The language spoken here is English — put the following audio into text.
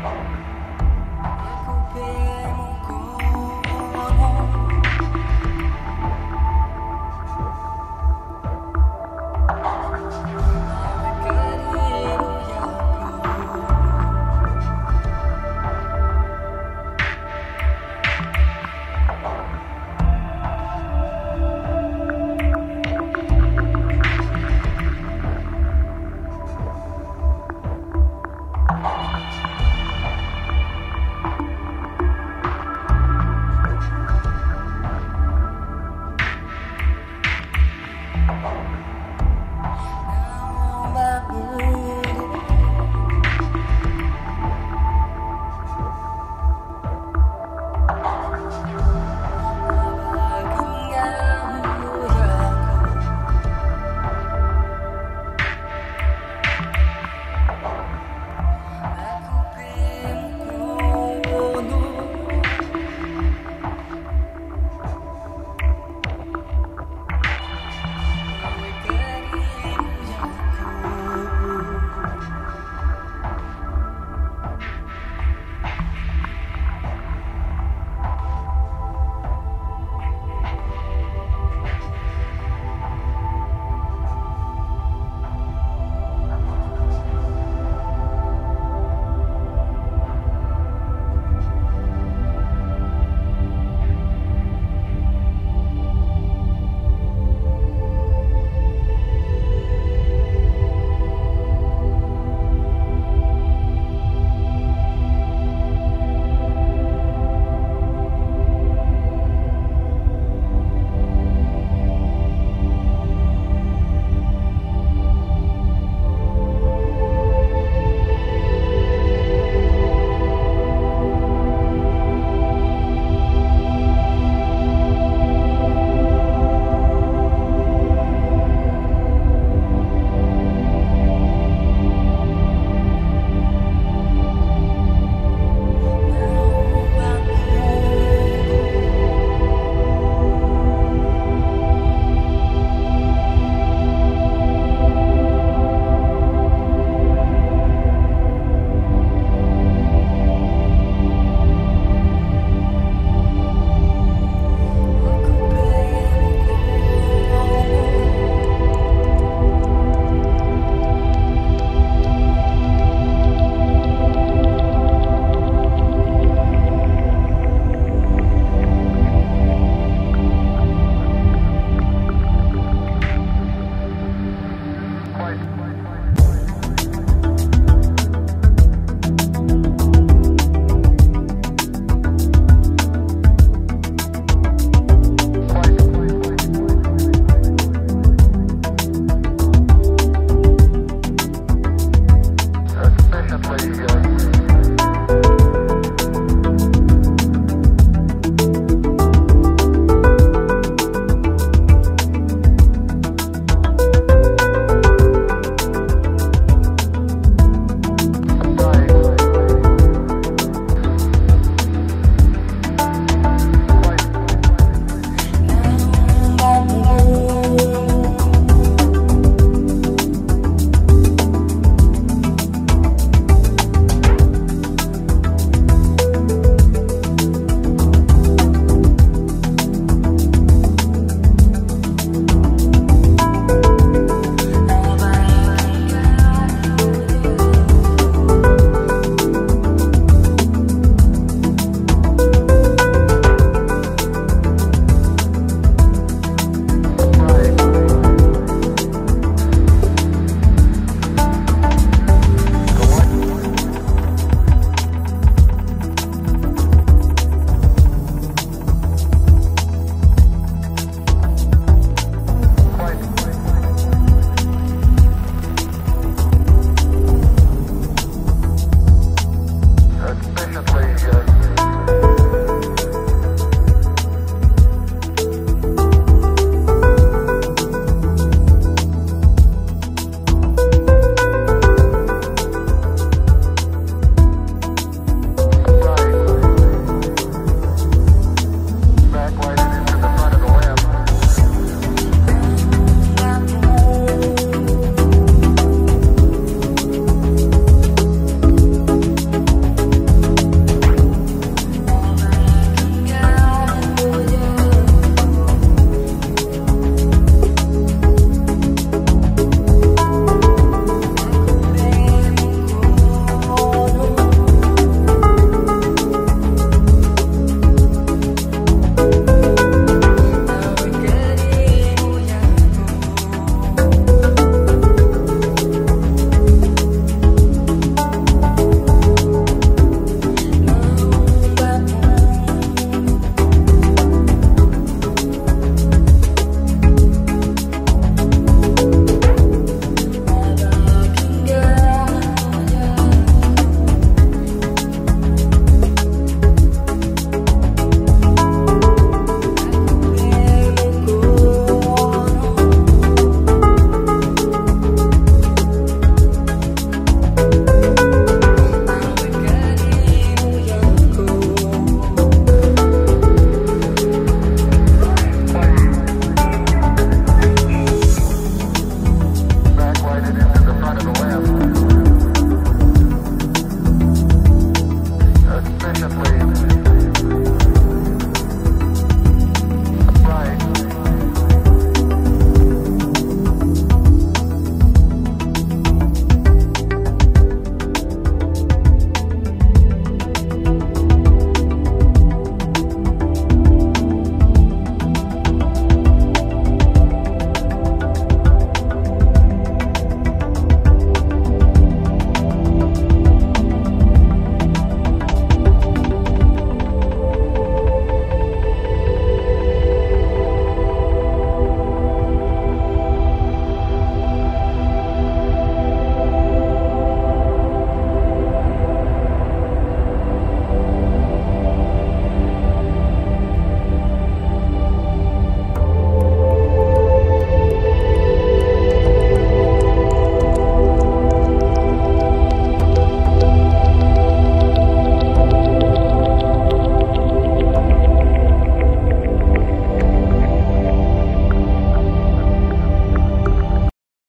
That's a special place, guys.